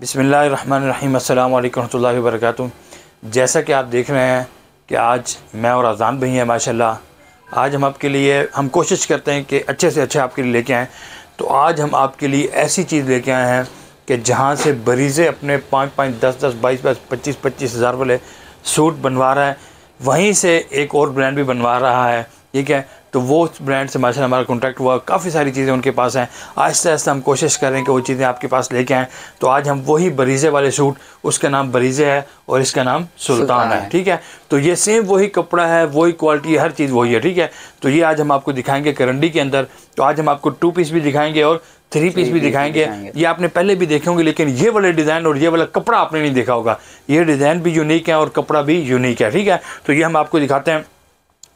बिस्मिल्लाहिर्रहमानिर्रहीम अस्सलाम वालेकुम रहमतुल्लाहि व बरकातुहू। जैसा कि आप देख रहे हैं कि आज मैं और अज़ान भाई हैं माशाल्लाह। आज हम आपके लिए कोशिश करते हैं कि अच्छे से अच्छा आपके लिए लेके आएँ। तो आज हम आपके लिए ऐसी चीज़ लेके आए हैं कि जहाँ से बरीज़े अपने 5-5, 10-10, 22-22, 25-25 हज़ार वाले सूट बनवा रहा है, वहीं से एक और ब्रांड भी बनवा रहा है, ठीक है। तो वो ब्रांड से माशाल्लाह हमारा कॉन्टैक्ट हुआ, काफ़ी सारी चीज़ें उनके पास हैं। आहिस्ता आहिस्ता हम कोशिश कर रहे हैं कि वो चीज़ें आपके पास लेके आएँ। तो आज हम वही बरीज़े वाले सूट, उसका नाम बरीज़े है और इसका नाम सुल्तान है, ठीक है। तो ये सेम वही कपड़ा है, वही क्वालिटी, हर चीज़ वही है, ठीक है। तो ये आज हम आपको दिखाएंगे करंडी के अंदर। तो आज हम आपको 2 पीस भी दिखाएंगे और 3 पीस भी दिखाएंगे। ये आपने पहले भी देखे होंगे, लेकिन ये वाले डिज़ाइन और ये वाला कपड़ा आपने नहीं देखा होगा। ये डिज़ाइन भी यूनिक है और कपड़ा भी यूनिक है, ठीक है। तो ये हम आपको दिखाते हैं।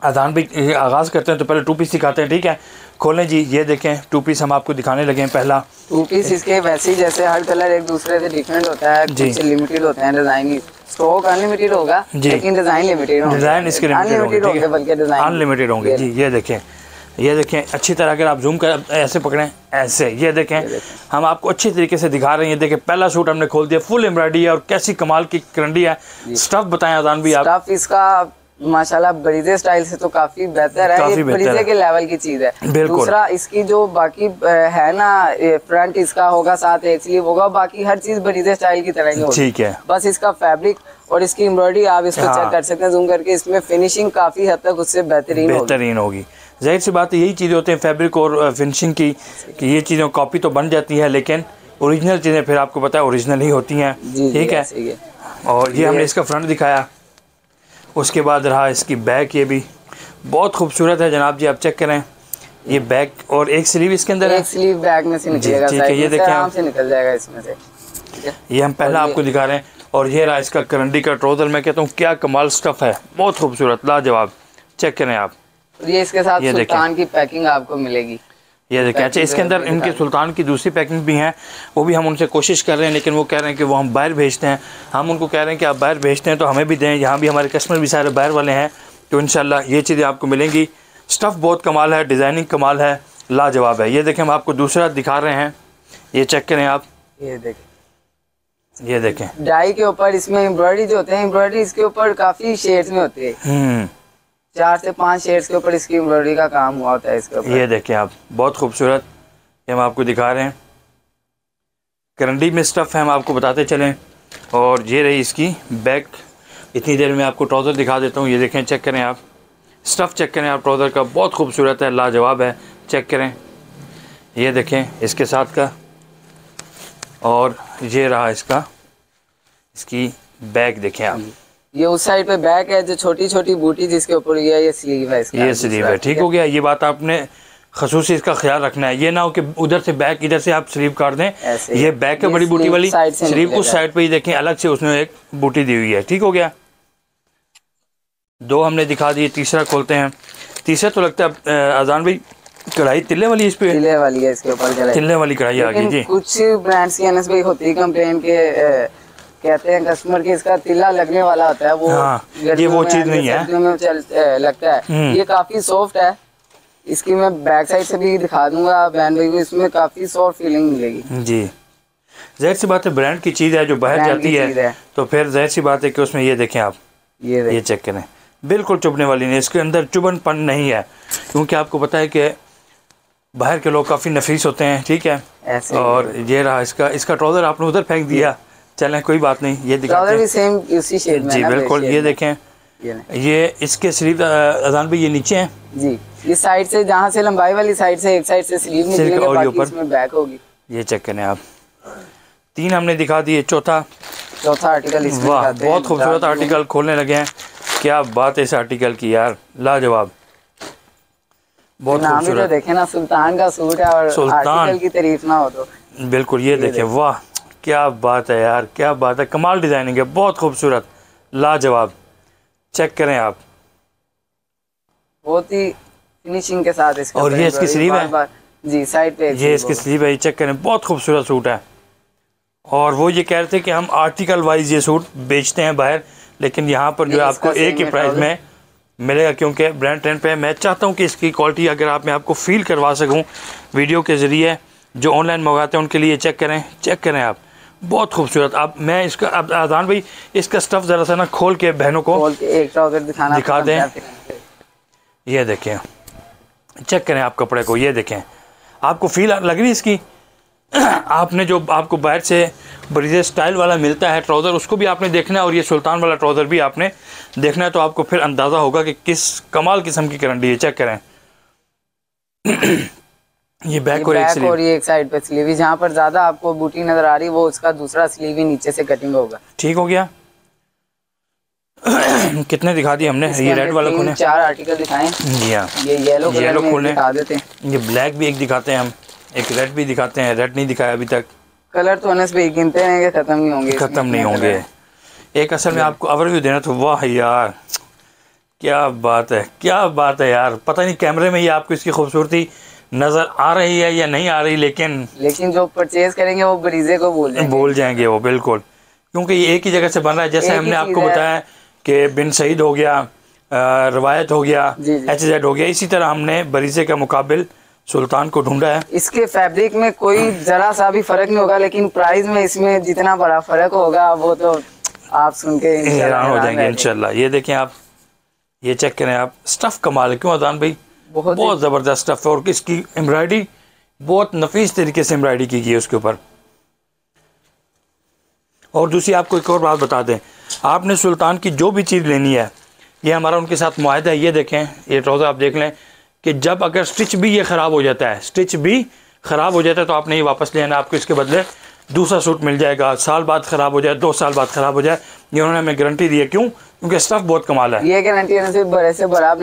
अज़ान भी आगाज़ करते हैं तो पहले 2 पीस दिखाते हैं, ठीक है। खोलें जी, ये देखें 2 पीस हम आपको दिखाने लगे हैं। पहला 2 पीस इसके वैसे ही जैसे हर कलर एक दूसरे से डिफरेंट होता है, कुछ लिमिटेड होते हैं, डिज़ाइन स्टॉक अनलिमिटेड होगा लेकिन डिज़ाइन लिमिटेड होंगे, डिज़ाइन इसके लिमिटेड होंगे बल्कि डिज़ाइन अनलिमिटेड होंगे जी। ये देखें, ये देखें अच्छी तरह, अगर आप जूम कर ऐसे पकड़ें, ऐसे ये देखें, हम आपको अच्छी तरीके से दिखा रहे हैं। ये देखें, पहला सूट हमने खोल दिया, फुल एम्ब्रॉयडरी है और कैसी कमाल की करंडी है। स्टफ बताएं अज़ान भी आप। इसका माशाल्लाह बरीज़े स्टाइल से तो काफी बेहतर है, ये बरीज़े के लेवल की चीज है। दूसरा इसकी जो बाकी है ना, फ्रंट इसका होगा, साथ एक स्लीव होगा, बाकी हर चीज बरीज़े स्टाइल की तरह होगी, ठीक है। बस इसका फैब्रिक और इसकी एम्ब्रॉयडरी आप इसको चेक कर सकते हैं जूम करके, इसमें फिनिशिंग काफी हद तक उससे बेहतरीन होगी। जाहिर सी बात है, यही चीजें होती हैं फैब्रिक और फिनिशिंग की, कि ये चीजें कॉपी तो बन जाती है लेकिन ओरिजिनल चीजें फिर आपको पता है ओरिजिनल ही होती हैं, ठीक है। और ये हमने इसका फ्रंट दिखाया, उसके बाद रहा इसकी बैक। ये भी बहुत खूबसूरत है जनाब जी, आप चेक करें। ये बैक और एक स्लीव इसके अंदर है, स्लीव बैक में से निकलेगा, ठीक है। ये देखें, आराम से निकल जाएगा इसमें से, ये हम पहला आपको दिखा रहे हैं। और ये रहा इसका करंडी का ट्राउज़र। मैं कहता हूँ क्या कमाल स्टफ है, बहुत खूबसूरत, लाजवाब, चेक करें आप। ये इसके साथ सुल्तान की पैकिंग आपको मिलेगी, ये देखें। अच्छा, इसके अंदर इनके सुल्तान की दूसरी पैकिंग भी हैं, वो भी हम उनसे कोशिश कर रहे हैं, लेकिन वो कह रहे हैं कि वो हम बाहर भेजते हैं। हम उनको कह रहे हैं कि आप बाहर भेजते हैं तो हमें भी दें, यहाँ भी हमारे कस्टमर भी सारे बाहर वाले हैं। तो इंशाल्लाह ये चीज़ें आपको मिलेंगी। स्टफ़ बहुत कमाल है, डिज़ाइनिंग कमाल है, लाजवाब है। ये देखें, हम आपको दूसरा दिखा रहे हैं, ये चेक करें आप। ये देखें, ये देखें, डाई के ऊपर इसमें एम्ब्रॉयडरी जो होते हैं, एम्ब्रॉयडरी इसके ऊपर काफ़ी शेड्स में होती है, 4 से 5 शेड्स के ऊपर इसकी एम्ब्रॉयडरी का काम हुआ होता है इसके ऊपर। ये देखें आप, बहुत खूबसूरत, ये हम आपको दिखा रहे हैं। करंडी में स्टफ़ है, हम आपको बताते चलें। और ये रही इसकी बैक। इतनी देर में आपको ट्राउज़र दिखा देता हूँ, ये देखें, चेक करें आप, स्टफ़ चेक करें आप ट्राउज़र का, बहुत खूबसूरत है, लाजवाब है, चेक करें। ये देखें इसके साथ का, और ये रहा इसका, इसकी बैक देखें आप। ये उस साइड पे बैक है जो छोटी छोटी बूटी जिसके ऊपर गया, ये स्लीव है इसका, ये स्लीव है, ठीक हो गया। ये बात आपने खसूसी इसका ख्याल रखना है, ये ना हो कि उधर से बैक इधर से आप स्लीव काट दें। ये बैक है बड़ी बूटी वाली, स्लीव उस साइड पे ही देखें, अलग से उसमें एक बूटी दी हुई है, ठीक हो गया। 2 हमने दिखा दिए, तीसरा खोलते हैं। तीसरा तो लगता है अज़ान भाई कढ़ाई तिल्ले वाली, इस पे तिल्ले वाली है, इसके ऊपर तिल्ले वाली कढ़ाई आ गई जी। कुछ ब्रांड्स की अनस भाई होती है कंप्लेन के, कहते हैं कस्टमर के इसका तिल्ला लगने वाला होता है, वो ये वो चीज़ नहीं है, लगता है। ये काफ़ी सॉफ्ट है, इसकी मैं बैक साइड से भी दिखा दूंगा ब्रांड भाई को, इसमें काफ़ी सॉफ्ट फीलिंग मिलेगी जी। ज़ाहिर सी बात है, ब्रांड की चीज़ है जो बाहर जाती है तो फिर ज़ाहिर सी बात है कि उसमें, ये देखें आप, ये चेक करें, बिल्कुल चुभने वाली नहीं, इसके अंदर चुभनपन नहीं है, क्योंकि आपको पता है कि बाहर के लोग काफ़ी नफीस होते हैं, ठीक है। और ये रहा इसका ट्राउज़र आपने उधर फेंक दिया, चलें कोई बात नहीं, ये दिखाते हैं। सेम उसी शेड में जी, बिल्कुल। ये देखें, ये इसके स्लीव अज़ान भाई ये नीचे हैं जी, ये साइड से जहाँ से लंबाई वाली साइड से एक साइड से स्लीव निकलेगा, और ऊपर इसमें बैक होगी, ये चेक करें आप। 3 हमने दिखा दिए। चौथा आर्टिकल, वाह बहुत खूबसूरत आर्टिकल खोलने लगे हैं, क्या बात है इस आर्टिकल की यार, लाजवाब, बहुत खूबसूरत। देखें ना, सुल्तान का सूट है और आर्टिकल की तारीफ ना हो तो, बिल्कुल। ये देखें, वाह क्या बात है यार, क्या बात है, कमाल डिज़ाइनिंग है, बहुत खूबसूरत, लाजवाब, चेक करें आप, बहुत ही फिनिशिंग के साथ इसका। और ये इसकी स्लीव है जी, साइड पे ये इसकी स्लीव है, चेक करें, बहुत खूबसूरत सूट है। और वो ये कह रहे थे कि हम आर्टिकल वाइज ये सूट बेचते हैं बाहर, लेकिन यहाँ पर जो आपको एक ही प्राइस में मिलेगा, क्योंकि ब्रांड ट्रेंड पे है। मैं चाहता हूँ कि इसकी क्वालिटी अगर आप मैं आपको फ़ील करवा सकूँ वीडियो के ज़रिए। जो ऑनलाइन मंगाते हैं उनके लिए चेक करें, चेक करें आप, बहुत खूबसूरत। अब मैं इसका, अब आज़ान भाई इसका स्टफ़ ज़रा सा ना खोल के बहनों को एक दिखा दें। ये देखें, चेक करें आप कपड़े को, ये देखें आपको फील लग रही है इसकी। आपने जो आपको बाहर से बरीज़े स्टाइल वाला मिलता है ट्राउज़र, उसको भी आपने देखना है और ये सुल्तान वाला ट्राउज़र भी आपने देखना है, तो आपको फिर अंदाज़ा होगा कि किस कमाल किस्म की करंडी है। चेक करें ये बैक और एक साइड पे स्लीव है, जहाँ पर ज़्यादा आपको बूटी नज़र आ रही है वो उसका दूसरा स्लीव ही नीचे से कटिंग होगा। ठीक हो गया। कितने दिखा दिए हमने? ये रेड वाला खोलें, चार आर्टिकल दिखाएं। जी हाँ, ये येलो खोलें, दिखा देते हैं। ये ब्लैक भी एक दिखाते हैं हम, एक रेड भी दिखाते हैं। रेड नहीं दिखाया अभी तक। कलर तो अनस भाई गिनते रहेंगे, खत्म नहीं होंगे, खत्म नहीं होंगे। एक असल में आपको ओवरव्यू देना था। वाह यार क्या बात है, क्या बात है यार। पता नहीं कैमरे में ये आपको इसकी खूबसूरती नज़र आ रही है या नहीं आ रही, लेकिन जो परचेज करेंगे वो बरीज़े को भूल जाएंगे वो बिल्कुल, क्योंकि ये एक ही जगह से बन रहा है। जैसे हमने आपको बताया कि बिन सईद हो गया, रवायत हो गया, HZ हो गया, इसी तरह हमने बरीज़े का मुकाबल सुल्तान को ढूंढा है। इसके फैब्रिक में कोई जरा सा भी फर्क नहीं होगा, लेकिन प्राइस में इसमें जितना बड़ा फर्क होगा वो तो आप सुन के हैरान हो जाएंगे इंशाल्लाह। ये देखें आप, ये चेक करें आप, स्टफ़ कमाल। क्यों अदान भाई? बहुत ज़बरदस्त स्टफ़ है और इसकी एम्ब्रॉयडरी बहुत नफीस तरीके से एम्ब्रॉयडरी की गई है उसके ऊपर। और दूसरी आपको एक और बात बता दें, आपने सुल्तान की जो भी चीज़ लेनी है, ये हमारा उनके साथ मुआहदा है। ये देखें ये ट्राउज़र आप देख लें कि जब अगर स्टिच भी ये ख़राब हो जाता है, स्टिच भी ख़राब हो जाता है, तो आपने ये वापस ले आना, आपको इसके बदले दूसरा सूट मिल जाएगा। साल बाद ख़राब हो जाए, 2 साल बाद ख़राब हो जाए, ये उन्होंने हमें गारंटी दी है। क्यों? क्योंकि स्टफ़ बहुत कमाल है। ये गारंटी से बड़ा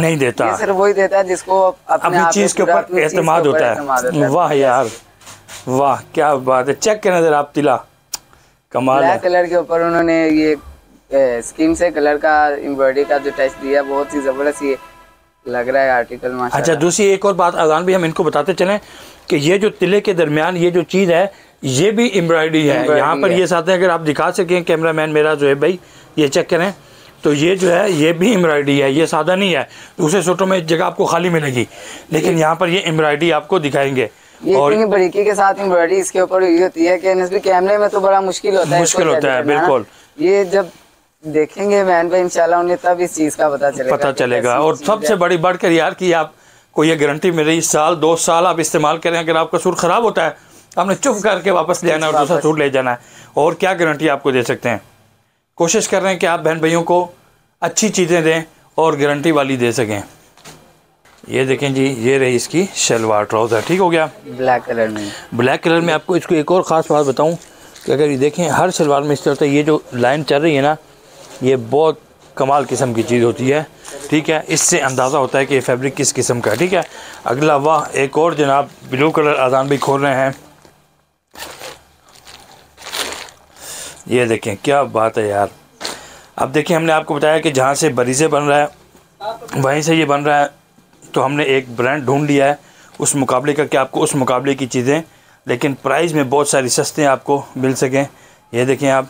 नहीं देता, सिर्फ वही देता है जिसको अपनी चीज़ के ऊपर एतमाद होता है। वाह यार वाह क्या बात है। चेक के नज़र आप तिला कमाल है। कलर के ऊपर उन्होंने ये स्कीम से कलर का एम्ब्रॉयडरी का जो टच दिया, बहुत ही ज़बरदस्त ये लग रहा है आर्टिकल में। अच्छा दूसरी एक और बात अज़ान भी हम इनको बताते चलें कि ये जो तिले के दरमियान ये जो चीज़ है ये भी एम्ब्रॉयडरी है। यहाँ पर ये साथ है, अगर आप दिखा सकें कैमरा मैन मेरा जो है भाई, ये चेक करें, तो ये जो है ये भी एम्ब्रॉयडरी है, ये सादा नहीं है। दूसरे सूटों में जगह आपको खाली मिलेगी, लेकिन यहाँ पर ये एम्ब्रॉयडरी आपको दिखाएंगे। ये इतनी बारीकी के साथ एम्ब्रॉयडरी इसके ऊपर हुई होती है कि कैमरे में तो बड़ा मुश्किल होता है बिल्कुल। ये जब देखेंगे मैन भाई इंशाल्लाह उन्हें तब इस चीज़ का पता चलेगा। और सबसे बड़ी बढ़कर यार कि आपको ये गारंटी मिल रही, साल 2 साल आप इस्तेमाल करें, अगर आपका सूट ख़राब होता है आपने चुप करके वापस ले आना और दूसरा सूट ले जाना है। और क्या गारंटी आपको दे सकते हैं। कोशिश कर रहे हैं कि आप बहन भाइयों को अच्छी चीज़ें दें और गारंटी वाली दे सकें। ये देखें जी, ये रही इसकी शलवार ट्राउज़र। ठीक हो गया। ब्लैक कलर में आपको इसको एक और ख़ास बात बताऊं कि अगर ये देखें हर शलवार में इस तरह ये जो लाइन चल रही है ना, ये बहुत कमाल किस्म की चीज़ होती है। ठीक है, इससे अंदाज़ा होता है कि ये फैब्रिक किस किस्म का है। ठीक है, अगला वाह एक और जनाब ब्लू कलर अज़ान भी खोल रहे हैं। ये देखें क्या बात है यार। अब देखिए हमने आपको बताया कि जहाँ से बरीज़े बन रहा है वहीं से ये बन रहा है, तो हमने एक ब्रांड ढूंढ लिया है उस मुकाबले का, कि आपको उस मुकाबले की चीज़ें लेकिन प्राइस में बहुत सारी सस्ते आपको मिल सकें। ये देखें आप,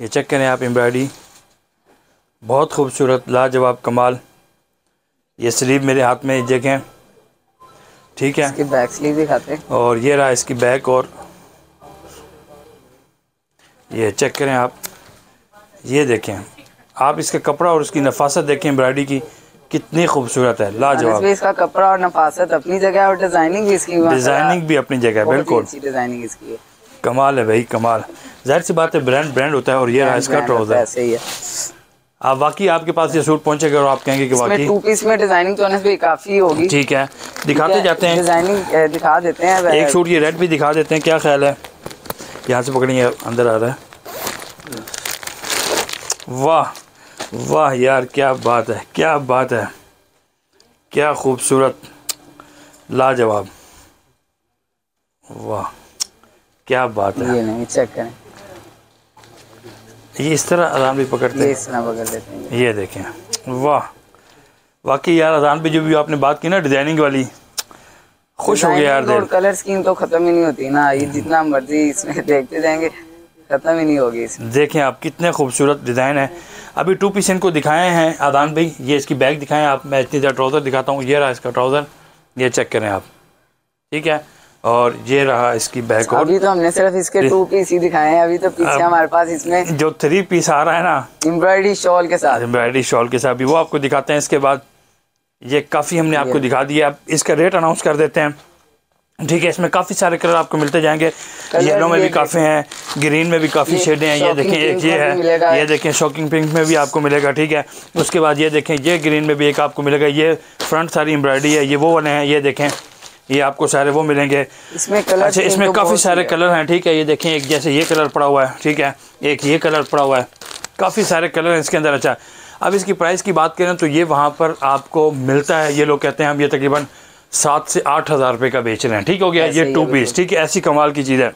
ये चेक करें आप, एम्ब्रॉयडरी बहुत खूबसूरत लाजवाब कमाल। ये स्लीव मेरे हाथ में देखें। ठीक है, इसकी बैक स्लीव दिखाते हैं। और ये रहा इसकी बैक, और ये चेक करें आप, ये देखें आप इसका कपड़ा और उसकी नफासत देखें एम्ब्रॉयडरी की कितनी खूबसूरत है, लाजवाब। इसका कपड़ा और नफासत अपनी जगह है और डिजाइनिंग भी इसकी अपनी जगह है, बिल्कुल डिजाइनिंग इसकी है। कमाल है भाई कमाल। जाहिर सी बात है ब्रांड होता है। और ये रहा इसका ट्राउजर, आप वाकई आपके पास ये सूट पहुंचेगा और आप कहेंगे कि वाकई टू पीस में डिजाइनिंग तो भी काफी होगी। ठीक है, दिखाते जाते हैं, डिजाइनिंग दिखा देते हैं। एक सूट ये रेड भी दिखा देते हैं, क्या ख्याल है? यहाँ से पकड़िए, अंदर आ रहा है। वाह वाह यार क्या बात है, क्या बात है, क्या खूबसूरत लाजवाब। वाह क्या बात है। ये नहीं चेक करें, ये इस तरह अज़ान भी पकड़ते हैं, इस तरह पकड़ लेते हैं। ये देखें वाह, वाकई यार अज़ान भी जो भी आपने बात की ना डिजाइनिंग वाली, खुश हो गया यार। कलर स्कीम तो खत्म ही नहीं होती ना, ये जितना मर्जी इसमें देखते जाएंगे खत्म ही नहीं होगी। देखें आप कितने खूबसूरत डिज़ाइन है। अभी 2 पीस इनको दिखाए हैं अदान भाई, ये इसकी बैग दिखाएं आप, मैं इतनी ज़्यादा ट्राउज़र दिखाता हूँ। ये रहा इसका ट्राउज़र, ये चेक करें आप। ठीक है, और ये रहा इसकी बैक। अभी तो हमने सिर्फ इसके 2 पीस ही दिखाए हैं, अभी तो पीछे हमारे पास इसमें जो 3 पीस आ रहा है ना एम्ब्रॉयडरी शॉल के साथ, एम्ब्रॉयडरी शॉल के साथ भी वो आपको दिखाते हैं। इसके बाद ये काफ़ी हमने आपको दिखा दिया। अब इसका रेट अनाउंस कर देते हैं, ठीक है। इसमें काफ़ी सारे कलर आपको मिलते जाएंगे, येलो में भी काफ़ी हैं, ग्रीन में भी काफ़ी शेडें हैं। ये देखें एक ये है, ये देखें शॉकिंग पिंक में भी आपको मिलेगा, ठीक है। उसके बाद ये देखें ये ग्रीन में भी एक आपको मिलेगा। ये फ्रंट सारी एम्ब्रॉयडरी है, ये वो वाले हैं। ये देखें ये आपको सारे वो मिलेंगे इसमें कलर। अच्छा, इसमें काफ़ी सारे कलर हैं, ठीक है। ये देखें एक जैसे ये कलर पड़ा हुआ है, ठीक है, एक ये कलर पड़ा हुआ है, काफ़ी सारे कलर हैं इसके अंदर। अच्छा, अब इसकी प्राइस की बात करें तो ये वहाँ पर आपको मिलता है, ये लोग कहते हैं हम ये तकरीबन 7 से 8 हज़ार रुपये का बेच रहे हैं, ठीक हो गया। ये 2 पीस, ठीक है, ऐसी कमाल की चीज़ है।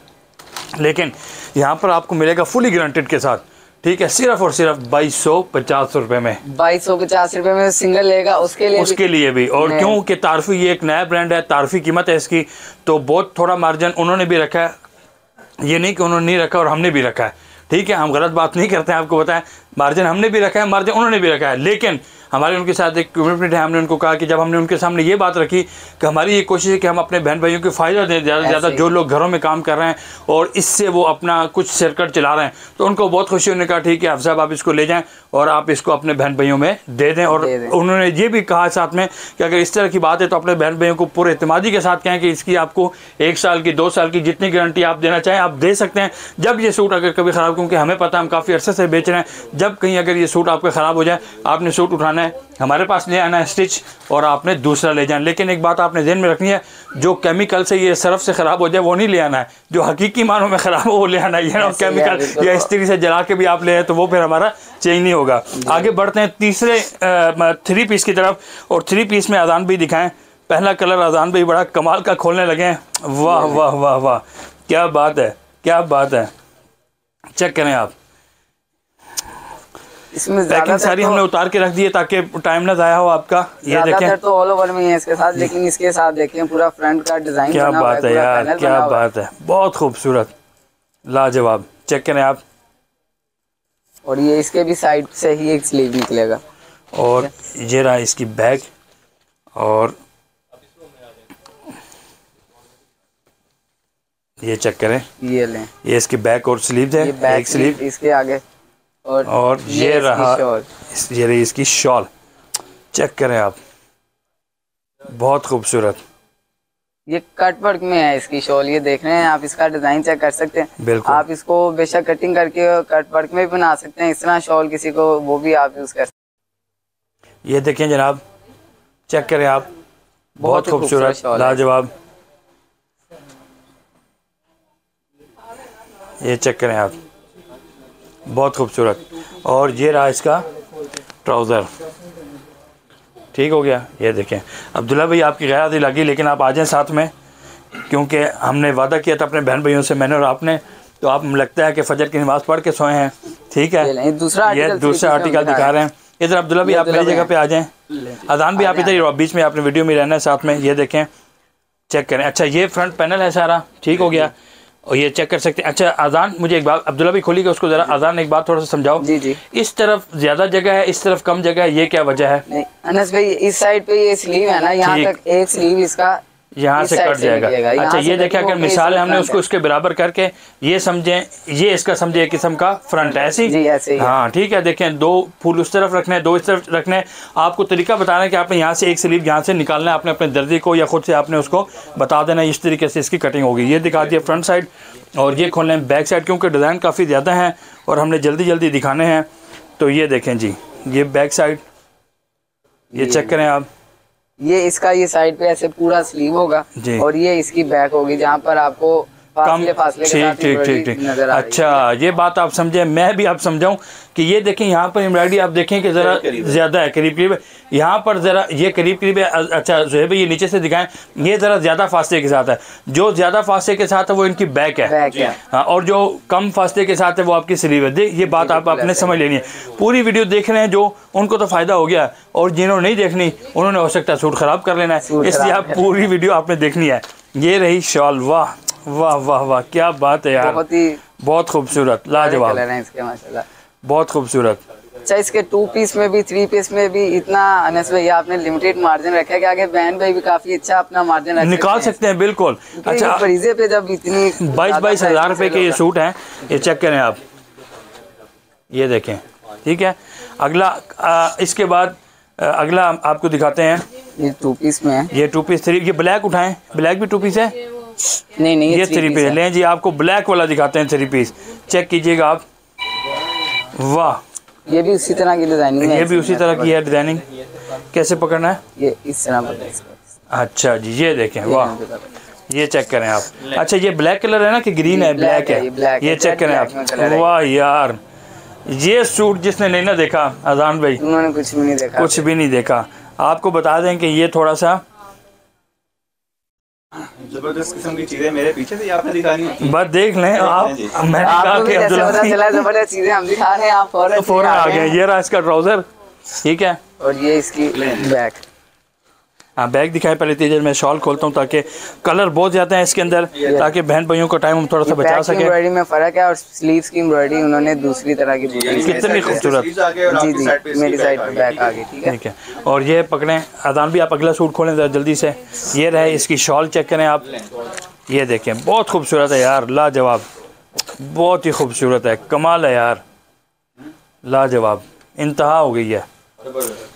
लेकिन यहाँ पर आपको मिलेगा फुली गारंटेड के साथ, ठीक है, सिर्फ और सिर्फ 2250 रुपए में। 2250 रुपए में सिंगल लेगा, उसके लिए भी। और क्योंकि तारफी ये एक नया ब्रांड है, तारफी कीमत है इसकी, तो बहुत थोड़ा मार्जिन उन्होंने भी रखा है। ये नहीं कि उन्होंने नहीं रखा और हमने भी रखा है, ठीक है, हम गलत बात नहीं करते हैं, आपको बताएं। मार्जिन हमने भी रखा है, मार्जिन उन्होंने भी रखा है, लेकिन हमारे उनके साथ एक कमिटमेंट है। हमने उनको कहा कि जब हमने उनके सामने ये बात रखी कि हमारी ये कोशिश है कि हम अपने बहन भाइयों को फ़ायदा दें ज़्यादा से ज़्यादा, जो लोग घरों में काम कर रहे हैं और इससे वो अपना कुछ सर्कट चला रहे हैं, तो उनको बहुत खुशी होने का, ठीक है, आप साहब आप इसको ले जाएँ और आप इसको अपने बहन भाइयों में दे दें। और उन्होंने ये भी कहा साथ में कि अगर इस तरह की बात है तो अपने बहन भाइयों को पूरे इत्मीनान के साथ कहें कि इसकी आपको 1 साल की 2 साल की जितनी गारंटी आप देना चाहें आप दे सकते हैं। जब ये सूट अगर कभी ख़राब, क्योंकि हमें पता है हम काफ़ी अर्से से बेच रहे हैं, जब कहीं अगर ये सूट आपका ख़राब हो जाए आपने सूट उठाना है, हमारे पास ले आना है स्टिच और आपने दूसरा ले जाना। लेकिन एक बात आपने ध्यान में रखनी है, जो केमिकल से ये सरफ से ख़राब हो जाए वो नहीं ले आना है, जो हकीकी मानों में ख़राब हो वो ले आना है। ये ना केमिकल या इस्त्री से जला के भी आप ले आए तो वो फिर हमारा चेंज नहीं होगा। आगे बढ़ते हैं तीसरे 3 पीस की तरफ, और 3 पीस में अजान भी दिखाएँ। पहला कलर अजान भी बड़ा कमाल का खोलने लगे हैं। वाह वाह वाह वाह, क्या बात है, क्या बात है, चेक करें आप। इसमें पैकिंग सारी हमने उतार के रख दी है ताकि टाइम ना ज़ाया हो आपका। ये देखें तो ऑल ओवर में है इसके साथ, लेकिन इसके साथ देखें पूरा फ्रंट का डिज़ाइन। क्या बात है यार, क्या बात है, बहुत खूबसूरत, लाजवाब, चेक करें आप। और ये इसके भी साइड से ही एक स्लीव निकलेगा, और ये रहा इसकी बैक। और ये चेक करें, ये लें, ये इसकी बैक और स्लीव है, एक स्लीव इसके आगे। और ये रहा, ये रही इसकी शॉल, चेक करें आप, बहुत खूबसूरत। ये कट वर्क में है इसकी शॉल, ये देख रहे हैं आप, इसका डिजाइन चेक कर सकते हैं। बिल्कुल आप इसको बेशक कटिंग करके कट वर्क में भी बना सकते हैं, इस तरह शॉल किसी को वो भी आप यूज कर सकते हैं। ये देखें जनाब, चेक करें आप, बहुत खूबसूरत, लाजवाब, ये चेक करें आप, बहुत खूबसूरत। और ये रहा इसका ट्राउज़र, ठीक हो गया। ये देखें अब्दुल्ला भाई, आपकी गैर हाज़िरी लगी, लेकिन आप आ जाएँ साथ में, क्योंकि हमने वादा किया था अपने बहन भाइयों से, मैंने और आपने, तो आप लगता है कि फजर की नमाज़ पढ़ के सोए हैं, ठीक है। दूसरा आर्टिकल दिखा रहे हैं। इधर अब्दुल्ला भाई, आप मेरी जगह पर आ जाएँ, अजान भी आप इधर ही, बीच में आपने वीडियो में रहना है साथ में। ये देखें, चेक करें। अच्छा, ये फ्रंट पैनल है सारा, ठीक हो गया, और ये चेक कर सकते हैं। अच्छा अजान, मुझे एक बात, अब्दुल्ला भी खोली उसको ज़रा, अजान एक बात थोड़ा सा समझाओ। जी जी, इस तरफ ज़्यादा जगह है, इस तरफ कम जगह है, ये क्या वजह है? नहीं अनस भाई, इस साइड पे ये स्लीव है ना, यहाँ तक एक स्लीव इसका यहाँ से कट जाएगा। अच्छा, ये देखिए, अगर मिसाल है हमने उसको इसके बराबर करके, ये समझें, ये इसका समझे एक किस्म का फ्रंट है, ऐसी, हाँ ठीक है। देखें 2 फूल उस तरफ रखने हैं, 2 इस तरफ रखने हैं। आपको तरीका बताना है कि आपने यहाँ से एक स्लीव यहाँ से निकालना है, आपने अपने दर्जी को या खुद से आपने उसको बता देना है, इस तरीके से इसकी कटिंग होगी। ये दिखा दिया फ्रंट साइड, और ये खोल लें बैक साइड, क्योंकि डिज़ाइन काफ़ी ज़्यादा हैं और हमने जल्दी जल्दी दिखाने हैं। तो ये देखें जी, ये बैक साइड, ये चेक करें आप। ये इसका ये साइड पे ऐसे पूरा स्लीव होगा, और ये इसकी बैक होगी जहाँ पर आपको फासले ठीक ठीक ठीक नजर आ। अच्छा, ये बात आप समझे, मैं भी आप समझाऊं कि ये देखें यहाँ पर एम्ब्रॉयडरी आप देखें कि ज़रा ज़्यादा है, करीब करीब यहाँ पर ज़रा, ये करीब करीब है। अच्छा ज़ुहैब, ये नीचे से दिखाएं, ये ज़रा ज़्यादा फासले के साथ है, जो ज़्यादा फासले के साथ है वो इनकी बैक है, हाँ, और जो कम फासले के साथ है वो आपकी स्लीव है। ये बात आप अपने समझ लेनी है। पूरी वीडियो देख रहे हैं जो, उनको तो फ़ायदा हो गया, और जिन्होंने नहीं देखनी उन्होंने हो सकता है सूट ख़राब कर लेना है, इसलिए आप पूरी वीडियो आपने देखनी है। ये रही शॉल, वाह वाह वाह वाह, क्या बात है यार, बहुत खूबसूरत, लाजवाब, बहुत खूबसूरत। अच्छा इसके 2 पीस में भी 3 पीस में भी इतना अनस भाई आपने लिमिटेड मार्जिन रखा है कि आगे बहन भाई भी काफी अच्छा अपना मार्जिन निकाल सकते हैं। बिल्कुल अच्छा बरीजे पे जब इतनी 22-22 हज़ार रुपए के ये सूट हैं, ये चेक करें आप, ये देखें ठीक है। अगला इसके बाद अगला आपको दिखाते हैं ये 2 पीस में है, ये 2 पीस 3 ये ब्लैक उठाएं, ब्लैक भी 2 पीस है, नहीं नहीं ये 3 पीस लें जी। आपको ब्लैक वाला दिखाते हैं 3 पीस, चेक कीजिएगा आप, वाह ये भी उसी तरह की डिजाइनिंग है, ये भी उसी तरह की है डिजाइनिंग। कैसे पकड़ना है ये, इस तरह पकड़ना। अच्छा जी ये देखें वाह, ये चेक करें आप। अच्छा ये ब्लैक कलर है ना कि ग्रीन है, ब्लैक है, ये चेक करें आप। वाह यार ये सूट जिसने नहीं ना देखा अजान भाई, उन्होंने कुछ भी नहीं देखा, कुछ भी नहीं देखा। आपको बता दें कि ये थोड़ा सा जबरदस्त किस्म की चीजें मेरे पीछे से आपने दिखा रही हैं, बस देख लें आप। मैंने कहा कि जबरदस्त चीजें हम दिखा रहे हैं, आप फौरन आ गए। ये रहा इसका ट्राउजर ठीक है, और ये इसकी बैग। हाँ बैग दिखाएं पहले तेजर, मैं शॉल खोलता हूँ ताकि कलर बहुत ज़्यादा है इसके अंदर, ताकि बहन भाइयों का टाइम हम थोड़ा सा बचा सकें। एम्ब्रॉयडरी में फ़र्क है और स्लीव्स की एम्ब्रॉयडरी उन्होंने दूसरी तरह की, कितनी खूबसूरत। जी जी मेरी साइड पे बैग आ गई ठीक है। और ये पकड़ें अदान भी, आप अगला सूट खोलें ज़रा जल्दी से। ये रहे इसकी शॉल, चेक करें आप, ये देखें बहुत खूबसूरत है यार, लाजवाब, बहुत ही खूबसूरत है, कमाल है यार, लाजवाब, इंतहा हो गई है,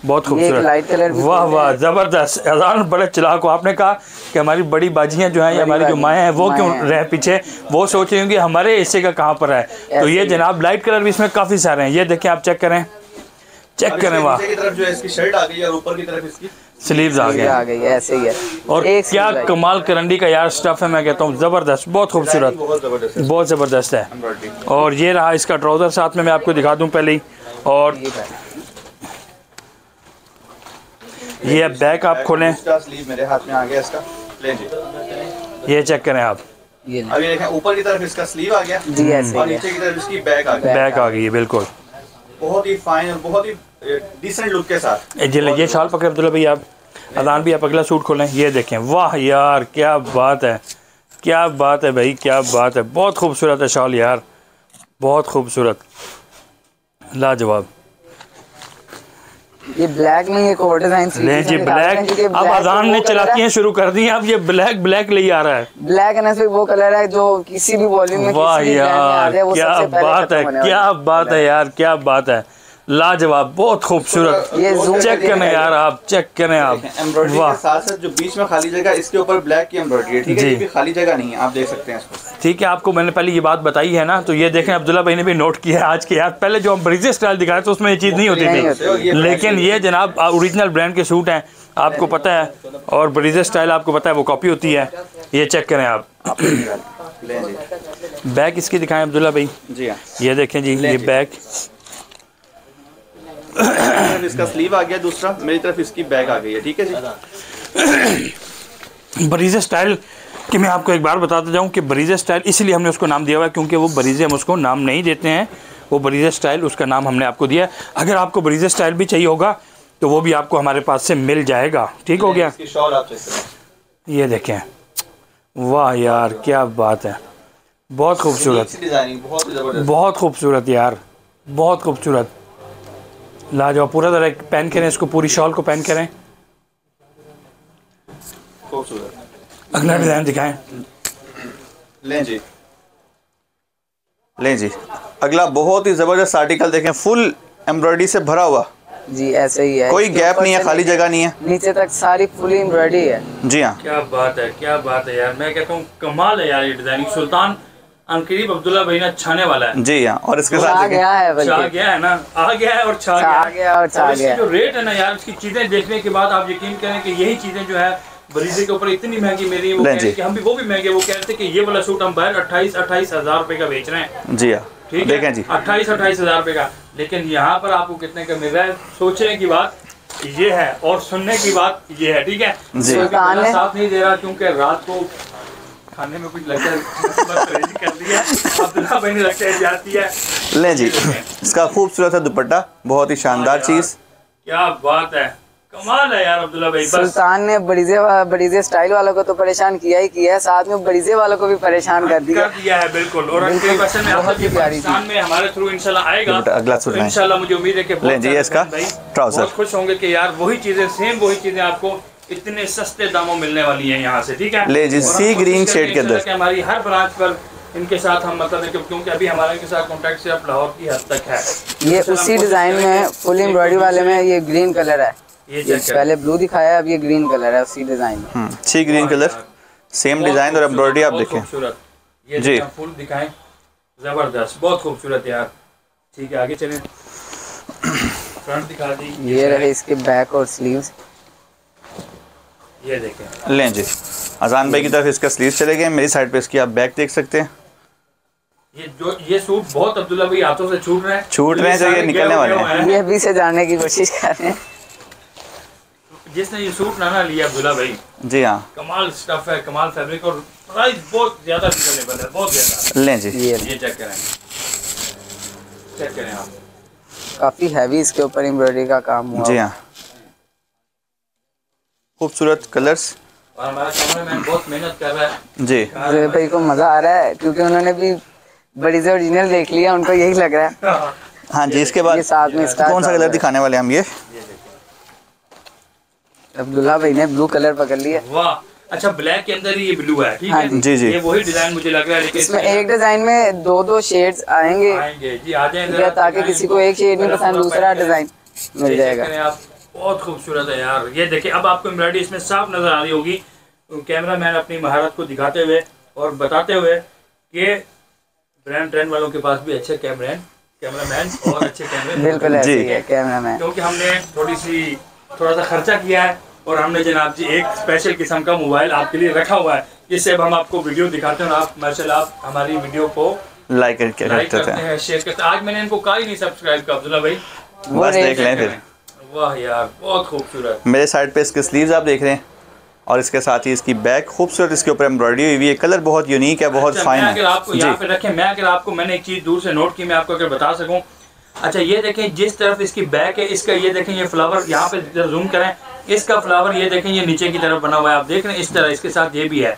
बहुत खूबसूरत। वाह वाह जबरदस्त अजान, बड़े चलाक हो। आपने कहा कि हमारी बड़ी बाजियां जो हैं, हमारी जो माएँ हैं वो क्यों रहे पीछे, वो सोच रही होंगी हमारे हिस्से का कहाँ पर है। तो ये जनाब लाइट कलर भी इसमें काफी सारे हैं, ये देखें आप, चेक करें, चेक करें। वाह स्लीव्स आ गए ऐसे ही है, और क्या कमाल करंडी का यार स्टफ है, मैं कहता हूँ जबरदस्त, बहुत खूबसूरत, बहुत जबरदस्त है। और ये रहा इसका ट्राउजर, साथ में मैं आपको दिखा दूँ पहले ही। और ये बैग आप खोलें, स्लीव मेरे हाथ में आ गया इसका, ले जी ये चेक करें आप, ये अभी देखें ऊपर की तरफ इसका स्लीव आ गया जी ऐसे, और नीचे की तरफ इसकी बैग आ गई, बैग आ गई है बिल्कुल, बहुत ही फाइन और बहुत ही डिसेंट लुक के साथ। ये शाल पकड़े अब्दुल्ला भाई आप, अदान भी आप अगला सूट खोलें, ये देखें वाह यार क्या बात है, क्या बात है भाई, क्या बात है, बहुत खूबसूरत है शाल यार, बहुत खूबसूरत, लाजवाब। ये ब्लैक में एक और डिजाइन ले जी, ब्लैक अब अजान ने चलाती हैं शुरू कर दी है, अब ये ब्लैक ब्लैक ले आ रहा है। ब्लैक है वो कलर है जो किसी भी वॉल्यूम में, वाह यार क्या बात है, क्या बात है यार, क्या बात है, लाजवाब, बहुत खूबसूरत। ये चेक करें यार आप, चेक करें आप, एम्ब्रॉयडरी के साथ साथ जो बीच में खाली जगह इसके ऊपर ब्लैक की एम्ब्रॉयडरी है ठीक है, ये भी खाली जगह नहीं है, आप देख सकते हैं इसको ठीक है। आपको मैंने पहले ये बात बताई है ना, तो ये देखें अब्दुल्ला भाई ने भी नोट किया है आज के यार, पहले जो हम बरीजे स्टाइल दिखाए थे उसमें ये चीज़ नहीं होती थी, लेकिन ये जनाब ओरिजिनल ब्रांड के सूट हैं आपको पता है, और बरीजे स्टाइल आपको पता है वो कॉपी होती है। ये चेक करें आप, बैग इसकी दिखाएं अब्दुल्ला भाई जी, ये देखें जी ये बैग, इसका स्लीव आ गया दूसरा, मेरी तरफ इसकी बैग आ गई है ठीक है जी। बरीजे स्टाइल कि मैं आपको एक बार बताता जाऊं कि बरीजे स्टाइल इसलिए हमने उसको नाम दिया हुआ है क्योंकि वो बरीजे हम उसको नाम नहीं देते हैं, वो बरीजे स्टाइल उसका नाम हमने आपको दिया है। अगर आपको बरीजे स्टाइल भी चाहिए होगा तो वो भी आपको हमारे पास से मिल जाएगा ठीक हो गया। ये देखें वाह यार क्या बात है, बहुत खूबसूरत, बहुत खूबसूरत यार, बहुत खूबसूरत, लाजवाब। पूरा तरह पहन करें इसको, पूरी शॉल को पहन करें। अगला डिजाइन दिखाएं लें जी, लें जी अगला बहुत ही जबरदस्त आर्टिकल देखें, फुल एम्ब्रॉयडरी से भरा हुआ जी ऐसे ही है, कोई गैप नहीं है, खाली जगह नहीं है, नीचे तक सारी फुल एम्ब्रॉयडरी है जी हाँ। क्या बात है, क्या बात है यार, मैं कहता हूँ कमाल है यार ये डिजाइनिंग, सुल्तान अंकरीब अब्दुल्ला भाई ना छाने वाला है जी हाँ, और इसके साथ गया है ना, आ गया है और छा गया है, और इसकी जो रेट है ना यार, उसकी चीजें देखने के बाद आप यकीन करें कि यही चीजें जो है बरीजे के ऊपर इतनी महंगी मिल रही है, वो कह रहे कि हम भी वो भी महंगे, वो कह रहे थे कि ये वाला सूट हम बाहर 28-28 हज़ार रुपए का बेच रहे हैं जी हाँ ठीक है जी, 28-28 हज़ार रुपए का, लेकिन यहाँ पर आपको कितने का मिल रहा है, सोचने की बात ये है और सुनने की बात ये है ठीक है। साथ नहीं दे रहा क्योंकि रात को खाने में कुछ लगता है। ले जी इसका खूबसूरत है दुपट्टा, बहुत ही शानदार चीज, क्या बात है, कमाल है यार अब्दुल्ला भाई। सुल्तान ने बरीजे स्टाइल वालों को तो परेशान किया ही किया है, साथ में बरीजे वालों को भी परेशान कर दिया है बिल्कुल। और अगले क्वेश्चन में आपकी पाकिस्तान में हमारे थ्रू इंशाल्लाह आएगा अगला, इंशाल्लाह मुझे उम्मीद है कि बहुत खुश होंगे कि यार वही चीजें, सेम वही चीजें आपको इतने सस्ते दामों मिलने वाली है यहाँ से, ठीक है। ले जी सी ग्रीन शेड के अंदर हमारी हर ब्रांच पर इनके साथ हम मतलब, क्योंकि अभी हमारे इनके साथ कॉन्टैक्ट से अब लाहौर की हद तक है। ये उसी डिजाइन में फुल एम्ब्रॉयडरी वाले में ये ग्रीन कलर है, ये पहले ब्लू दिखाया अब ये ग्रीन कलर है उसी डिजाइन में। Sea green colour same design और एम्ब्रॉयडरी आप देखें, खूबसूरत ये फूल दिखाएं, जबरदस्त बहुत खूबसूरत यार। ठीक है आगे चलें, फ्रंट दिखा दी, ये रहे इसके बैक और स्लीव्स, ये देखें। लें जी अजान भाई की तरफ इसका स्लीव चले गए, मेरी साइड पे इसकी आप बैक देख सकते हैं। ये सूट बहुत अब्दुल्ला भाई हाथों से छूट रहे हैं तो ये निकलने वाले हैं, ये अभी से जाने की कोशिश कर रहे हैं। जिसने ये सूट ना लिया अब्दुल्ला भाई, जी हाँ कमाल स्टफ है, कमाल फैब्रिक और प्राइस बहुत ज्यादा रिजनेबल है, बहुत ज्यादा। लें जी ये चेक करें आप, काफी हैवी इसके ऊपर एम्ब्रॉयडरी का काम हुआ। जी हाँ खूबसूरत कलर्स, और हमारा कैमरामैन बहुत मेहनत कर रहा है। जी भाई को मजा आ रहा है क्योंकि उन्होंने भी बरीजे ओरिजिनल देख लिया, उनको यही लग रहा है। हाँ जी इसके बाद साथ में कौन सा कलर दिखाने वाले हम, ये अब्दुल्ला भाई ने ब्लू कलर पकड़ लिया। वाह अच्छा ब्लैक के अंदर ये ब्लू है, ठीक है जी जी ये वही डिजाइन मुझे लग रहा है, लेकिन इसमें एक डिजाइन में दो शेड्स आएंगे जी, आ जाएंगे ताकि किसी को एक शेड नहीं पसंद दूसरा डिजाइन मिल जाएगा। बहुत खूबसूरत है यार ये देखिए, अब आपको एम्ब्रॉयडरी इसमें साफ नजर आ रही होगी, कैमरामैन अपनी महारत को दिखाते हुए और बताते हुए कि ब्रांड ट्रेंड वालों के पास भी अच्छे कैमरामैन और अच्छे कैमरे जी है कैमरामैन, क्योंकि हमने थोड़ा सा खर्चा किया है और हमने जनाब जी एक स्पेशल किस्म का मोबाइल आपके लिए रखा हुआ है, जिससे अब हम आपको वीडियो दिखाते हैं और आप माशाल्लाह आप हमारी वीडियो को लाइक करते हैं, शेयर करते हैं। आज मैंने इनको कहा ही नहीं सब्सक्राइब का अब्दुल्ला भाई, बस देख लें फिर। वाह यार बहुत खूबसूरत, मेरे साइड पे इसके स्लीव्स आप देख रहे हैं और इसके साथ ही इसकी बैक खूबसूरत, इसके ऊपर एम्ब्रॉयडरी हुई है, कलर बहुत यूनिक है, बहुत फाइन है। आपको यहाँ पे रखें, मैं अगर आपको मैंने एक चीज़ दूर से नोट की, मैं आपको अगर बता सकूँ। अच्छा ये देखें जिस तरफ इसकी बैक है इसका, ये देखें ये फ्लावर, यहाँ पे जूम करें इसका फ्लावर, ये देखें ये नीचे की तरफ बना हुआ है, आप देख रहे हैं इस तरह, इसके साथ ये भी है।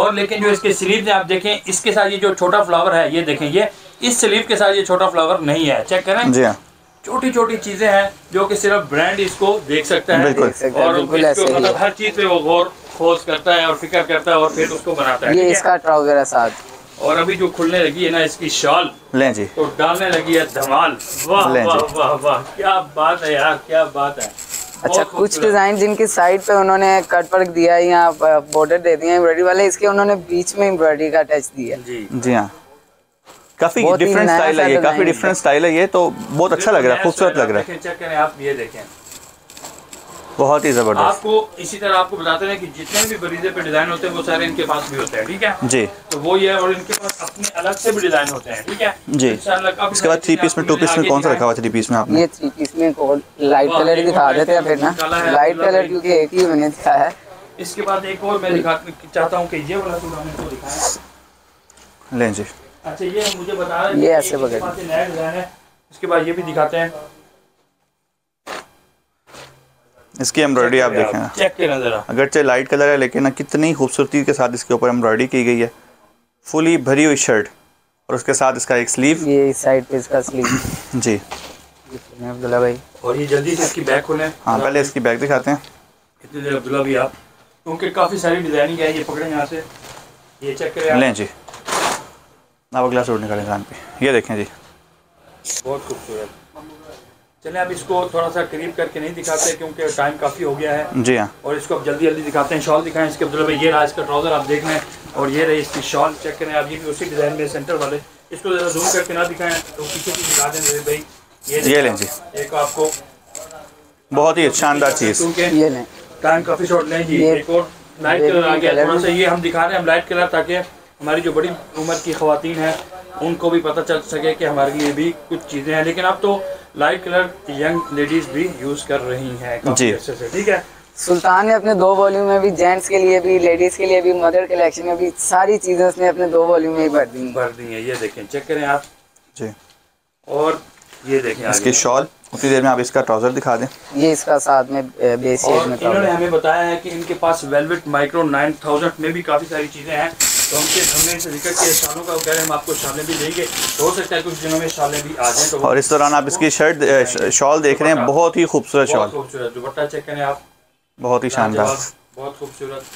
और लेकिन जो इसके स्लीव्स हैं आप देखें, इसके साथ ये जो छोटा फ्लावर है ये देखें, ये इस स्लीव के साथ ये छोटा फ्लावर नहीं है, चेक करें। जी हाँ छोटी छोटी चीजें हैं जो कि सिर्फ ब्रांड इसको देख सकता है, और मतलब हर चीज पे वो गौर खोज करता है और फिक्र करता है और फिर उसको बनाता है। ये इसका ट्राउजर है साथ, और अभी जो खुलने लगी है ना इसकी शॉल, लें जी तो डालने लगी है धमाल। वाह वाह वाह वाह क्या बात है यार, क्या बात है। अच्छा कुछ डिजाइन जिनकी साइड पे उन्होंने कट वर्क दिया है या बॉर्डर दे दिया एम्ब्रॉयडरी वाले, इसके उन्होंने बीच में एम्ब्रॉयडरी का टच दिया। जी हाँ काफी डिफरेंट स्टाइल है, ये काफी डिफरेंट स्टाइल है, ये तो बहुत अच्छा लग रहा है, खूबसूरत लग रहा है। चेक करें आप ये देखें, बहुत ही जबरदस्त। आपको इसी तरह आपको बताते हैं कि जितने भी बरीजे पे डिजाइन होते हैं वो सारे इनके पास भी होते हैं, ठीक है जी तो वो ये, और इनके पास अपने अलग से भी डिजाइन होते हैं, ठीक है जी। इसके बाद थ्री पीस में, टू पीस में कौन सा रखा हुआ? थ्री पीस में आपने थ्री पीस में लाइट कलर दिखा देते हैं फिर ना, लाइट कलर क्योंकि एक ही मैंने दिखा है। इसके बाद एक और मैं चाहता हूँ कि ये वाला सूट दिखाएं। लें जी अच्छा ये मुझे बता रहा है ये ऐसे नया डिजाइन है। उसके बाद ये भी दिखाते हैं, इसकी एम्ब्रॉयडरी आप देखें, चेक करें जरा, अगरचे लाइट कलर है लेकिन कितनी खूबसूरती के साथ इसके ऊपर एम्ब्रॉयडरी की गई है, फुली भरी हुई शर्ट और उसके साथ इसका एक स्लीव, ये इस साइड पे इसका स्लीव। जी अब्दुल्ला भाई और ये जल्दी से इसकी बैक खोलें। हाँ पहले इसकी बैक दिखाते हैं, इतनी देर अब्दुल्ला भाई आप, क्योंकि काफी सारी डिजाइनिंग है। ये पकड़े यहाँ से, ये चेक करें। लें जी आप अगला सूट निकालें जान पे, ये देखें जी बहुत खूबसूरत। चलें अब इसको थोड़ा सा करीब करके नहीं दिखाते क्योंकि टाइम काफ़ी हो गया है। जी हाँ और इसको अब जल्दी दिखाते हैं, शॉल दिखाएं इसके अब्दुल्ला भाई। ये रहा इसका ट्राउज़र आप देख लें, और ये रही इसकी शॉल, चेक करें आप। ये भी उसी डिज़ाइन में सेंटर वाले, इसको ज़रा जूम करके ना दिखाएँ तो पीछे भी दिखा दें भाई। ये लें जी एक आपको बहुत ही शानदार चीज़, क्योंकि टाइम काफ़ी शॉर्ट लें जी। एक और लाइट कलर आ गया थोड़ा सा, ये हम दिखा रहे हैं हम लाइट कलर ताकि हमारी जो बड़ी उम्र की ख़वातीन हैं उनको भी पता चल सके कि हमारे लिए भी कुछ चीज़ें हैं, लेकिन अब तो लाइट कलर यंग लेडीज़ भी यूज़ कर रही हैं काफ़ी अच्छे से, ठीक है। सुल्तान ने अपने दो वॉल्यूम में भी, जेंट्स के लिए भी, लेडीज़ के लिए भी, मदर कलेक्शन में भी सारी चीज़ें उसने अपने दो वॉल्यूम में ही भर दी हैं। ये देखें, चेक करें आप जी। और ये देखिए इसके शॉल। उतनी देर में आप इसका ट्राउजर दिखा दें, ये इसका साथ में बेस शेड में। इन्होंने हमें बताया है कि इनके पास वेलवेट माइक्रो 9000 में भी काफ़ी सारी चीज़ें हैं, तो हमने इनसे जिक्र किया शालों का, वगैरह हम आपको शालें भी देंगे, हो सकता है कुछ दिनों में शालें भी आ जाएँ। तो और इस दौरान आप इसकी शर्ट शॉल देख रहे हैं, बहुत ही खूबसूरत शॉल, खूबसूरत दुपट्टा चेक करें आप, बहुत ही शानदार, बहुत खूबसूरत,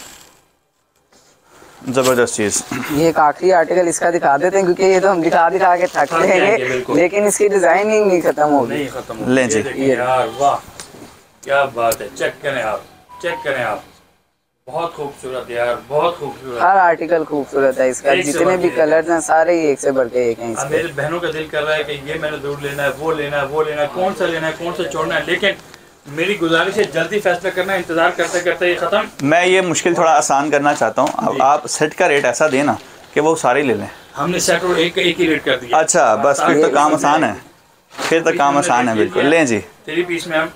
जबरदस्त चीज। ये एक आखिरी आर्टिकल इसका दिखा देते हैं क्योंकि ये तो हम दिखा के थक जाएंगे, लेकिन इसकी डिजाइनिंग नहीं खत्म होगी। ले जी यार, वाह क्या बात है, चेक करें आप, चेक करें आप, बहुत खूबसूरत यार, बहुत खूबसूरत, हर आर्टिकल खूबसूरत है इसका, जितने भी कलर्स हैं सारे ही एक से बढ़ के एक हैं। मेरी बहनों का दिल कर रहा है कि ये मैंने जरूर लेना है, वो लेना है, वो लेना है, कौन सा लेना है, कौन सा छोड़ना है, लेकिन मेरी गुजारिश है जल्दी फैसला करना, इंतजार करते करते ये खत्म। मैं ये मुश्किल थोड़ा आसान करना चाहता हूँ, अब आप सेट का रेट ऐसा देना कि वो सारे ले लें। हमने सेट और एक ही रेट कर दिया। अच्छा बस, फिर तो काम आसान है, फिर तो काम आसान है, बिल्कुल। लें जी, 3 पीस में हम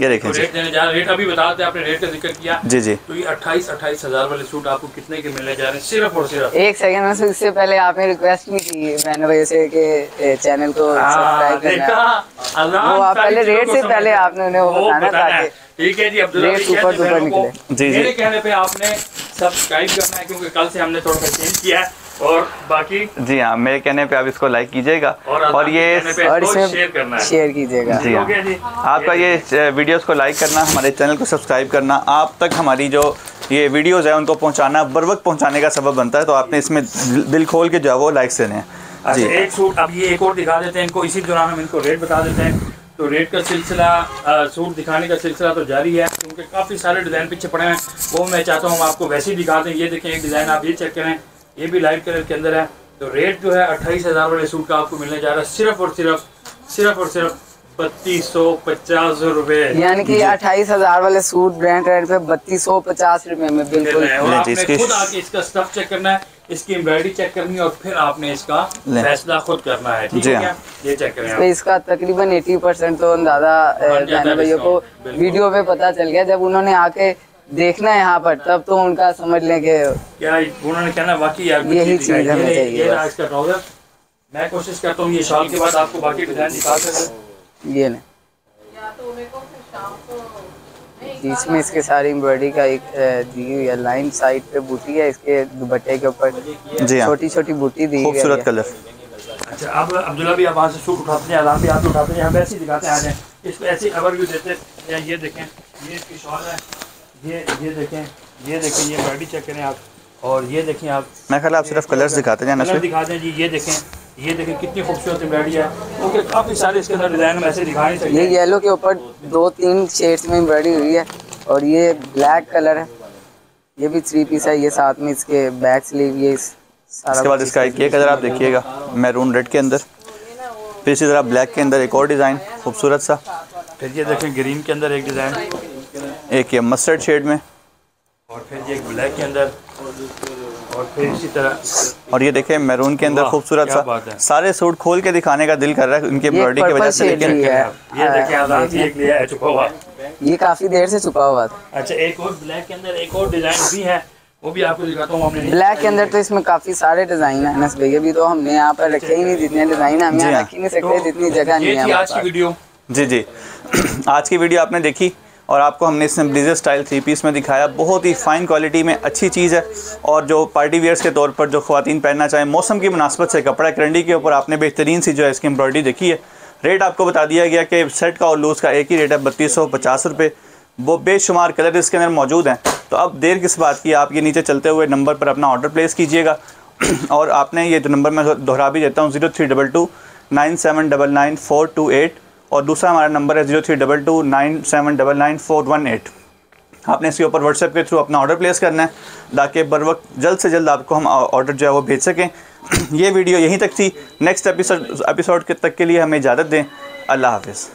ये देखें रेट देने जा रहे हैं। रेट अभी बता दें, आपने रेट का जिक्र किया जी जी, तो ये 28-28 हज़ार वाले सूट आपको कितने के मिलने जा रहे हैं? सिर्फ और सिर्फ एक सेकंड, इससे पहले आपने रिक्वेस्ट नहीं की, मैंने वजह से कि चैनल को सब्सक्राइब करना, वो आप पहले रेट से पहले आपने उन्हें वो बताना था। ठीक है जी, अब रेट सुपर डुपर निकले जी, मेरे कहने पे आपने सब्सक्राइब करना है क्योंकि कल से हमने थोड़ा चेंज किया है, और बाकी जी हाँ मेरे कहने पे आप इसको लाइक कीजिएगा और ये और शेयर करना है, शेयर कीजिएगा जी हाँ। आपका ये वीडियोस को लाइक करना, हमारे चैनल को सब्सक्राइब करना, आप तक हमारी जो ये वीडियोस है उनको पहुंचाना बर वक्त पहुंचाने का सबब बनता है, तो आपने इसमें दिल खोल के जो है वो लाइक्स देने हैं जी। एक सूट अब ये एक और दिखा देते हैं इनको, इसी दौरान हम इनको रेट बता देते हैं, तो रेट का सिलसिला सूट दिखाने का सिलसिला तो जारी है क्योंकि काफ़ी सारे डिज़ाइन पीछे पड़े हैं, वो मैं चाहता हूँ आपको वैसे ही दिखा दें। ये देखें एक डिज़ाइन, आप ये चेक करें, ये भी लाइट कलर के अंदर है, तो रेट जो है 28,000 वाले सूट का आपको मिलने जा रहा है सिर्फ और सिर्फ 3250 रुपए, यानी कि 28,000 वाले सूट ब्रांड रेट पे 3250 रुपए में बिल्कुल। और आपने खुद आके इसका स्टफ चेक करना है, इसकी एम्ब्रॉयडरी चेक करनी है, और फिर आपने इसका फैसला खुद करना है। ठीक है, ये चेक करें आप। इसका तकरीबन 80% तो अंदाजा भाइयों को वीडियो में पता चल गया, जब उन्होंने आके देखना है यहाँ पर तब तो उनका समझ लेंगे क्या उन्होंने कहना वाकई यार यही चीज हमें चाहिए। ये इसका ट्राउजर, मैं कोशिश करता हूँ ये शॉल के बाद आपको बाकी डिजाइन दिखा सकूं। ये ना इसमें इसके सारी एम्ब्रॉयडरी का एक दी हुई है, लाइन साइड पे बूटी है, इसके दुपट्टे के ऊपर छोटी छोटी बूटी दी, खूबसूरत कलर। अच्छा अब अब्दुल्ला भी आप से सूट उठाते हैं, आराम भी आप उठाते हैं, हम ऐसे ही दिखाते हैं, इसको ऐसे ओवरव्यू देते हैं। ये देखें ये इसकी शॉल है, ये देखें, ये देखें, ये बॉडी चेक करें आप, और ये देखें आप, मैं ख्याल आप सिर्फ कलर्स दिखाते हैं, कलर दिखाते हैं जी। ये देखें कितनी खूबसूरत एम्ब्रॉयडरी है, ओके काफ़ी सारे इसके अंदर डिज़ाइन ऐसे दिखा नहीं सकते। ये येलो के ऊपर 2-3 शेड्स में एम्ब्रॉयडरी हुई है, और ये ब्लैक कलर है, ये भी 3 पीस है, ये साथ में इसके बैक स्लीव, ये इसके बाद इसका एक कलर आप देखिएगा मैरून रेड के अंदर, फिर इसी तरह ब्लैक के अंदर एक और डिज़ाइन खूबसूरत सा, फिर ये देखें ग्रीन के अंदर एक डिज़ाइन, एक ये मस्टर्ड शेड में, और फिर ये ब्लैक के अंदर, और फिर इसी तरह, और ये देखें मैरून के अंदर खूबसूरत सा। सारे सूट खोल के दिखाने का दिल कर रहा है इनके एम्ब्रॉयडरी की वजह से, लेकिन ये देखें आजाद एक लिया है छुपा हुआ, ये काफी देर से छुपा हुआ था। अच्छा एक और ब्लैक के अंदर एक और डिजाइन भी है, वो भी आपको दिखाता हूँ। ब्लैक के अंदर तो इसमें काफी सारे डिजाइन है अनस भैया, भी तो हमने यहाँ पर रखे ही नहीं, जितने डिजाइन हम यहाँ रख ही नहीं सकते, जितनी जगह नहीं है। आज की वीडियो जी जी, आज की वीडियो आपने देखी और आपको हमने इसमें ब्लेजर स्टाइल 3 पीस में दिखाया, बहुत ही फ़ाइन क्वालिटी में अच्छी चीज़ है, और जो पार्टी वेयर्स के तौर पर जो ख़वातीन पहनना चाहें मौसम की मुनासबत से कपड़ा करंडी के ऊपर आपने बेहतरीन सी जो है इसकी एम्ब्रॉयडरी देखी है। रेट आपको बता दिया गया कि सेट का और लूज़ का एक ही रेट है 3250 रुपये, वो बेशुमार कलर इसके अंदर मौजूद हैं, तो अब देर किस बात की, आप ये नीचे चलते हुए नंबर पर अपना ऑर्डर प्लेस कीजिएगा। और आपने ये जो नंबर मैं दोहरा भी देता हूँ 0322 9799 428, और दूसरा हमारा नंबर है 0322 9799 418। आपने इसके ऊपर व्हाट्सएप के थ्रू अपना ऑर्डर प्लेस करना है ताकि बर वक्त जल्द से जल्द आपको हम ऑर्डर जो है वो भेज सकें। ये वीडियो यहीं तक थी, नेक्स्ट एपिसोड तक के लिए हमें इजाज़त दें, अल्लाह हाफिज़।